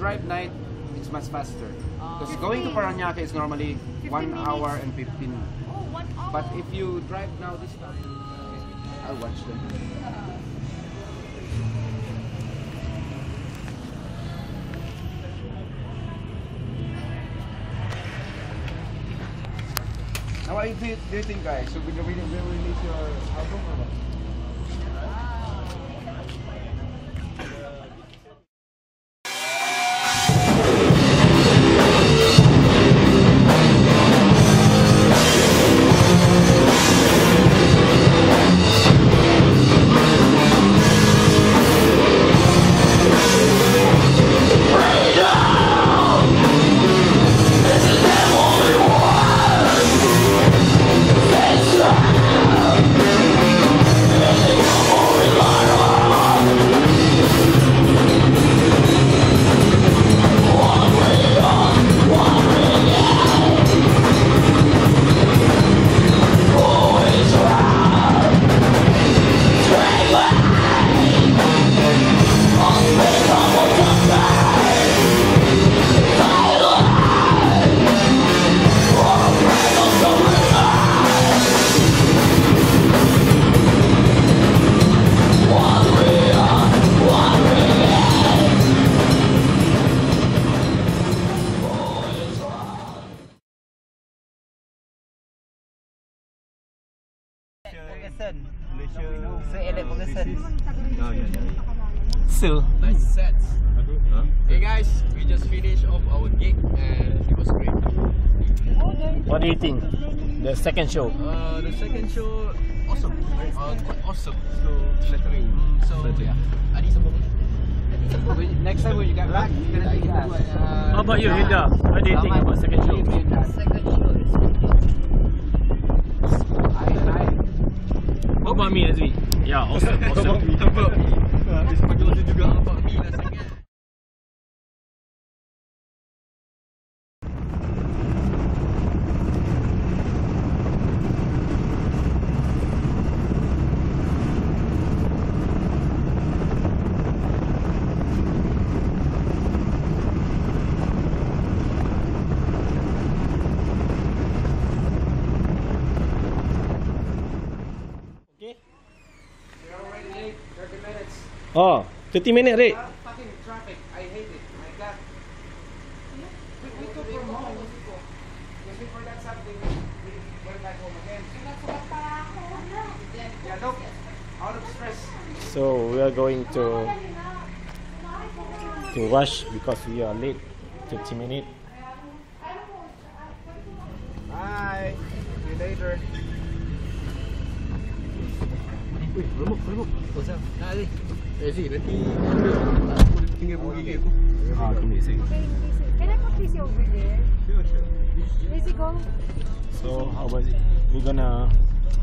drive night, it's much faster. Because going to Paranaque is normally 1 hour and 15 minutes. Oh, 1 hour. But if you drive now this time, I'll watch them. Now, what do you think, guys? Should we release your album or what? So nice set. Hey guys, we just finished off our gig and it was great. What do you think? The second show? The second show, awesome. Quite awesome. So flattering. So yeah. Next time when you get back, you can do it. How about you, Hinda? What do you think about second show? Second show is good. How about me, Nazmi? Yeah, awesome, awesome. Habis pagi lagi juga apa ni rasanya. Okay. We're already late, 30 minutes. Oh, 30 minutes, right? Fucking traffic. I hate it. My God. We took from home. Because we forgot something. We went back home again. Yeah, look. Out of stress. So, we are going to rush because we are late. 30 minutes. Bye. See you later. Wih, remuk. Kau siap? Nak Ali? Zee, nanti aku tinggal bunyi gigi aku. Ah, kembali Zee. Can I put this over there? Sure. Where's it go? So, how about it? We're gonna...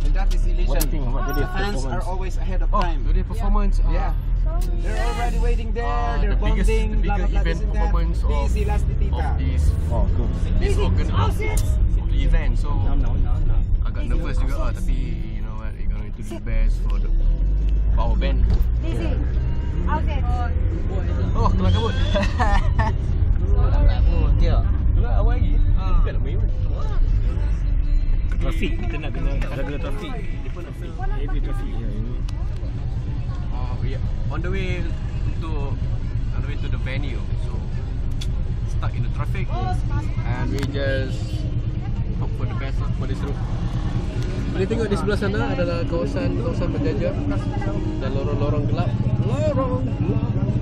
And that is illusion. What do you think about today's performance? Fans are always ahead of time. Today performance? Yeah. They're already waiting there, they're bonding, blah, blah, blah, this and that. This is last tita. Oh, good. This is organ of the event, so... Agak nervous juga lah, tapi you know what, we're gonna do the best for the... Wow, Ben. Dizzy. Okay. Oh, kena kabut. Kena kabut. Kira. Kena awal lagi. Bukan nak main. Trafik. Kita nak kena trafik. Dia pun trafik. Heavy trafik. On the way to the venue. So, stuck in the traffic. And we just hope for the best for this route. Boleh tengok di sebelah sana adalah kawasan berjajah dan lorong-lorong gelap.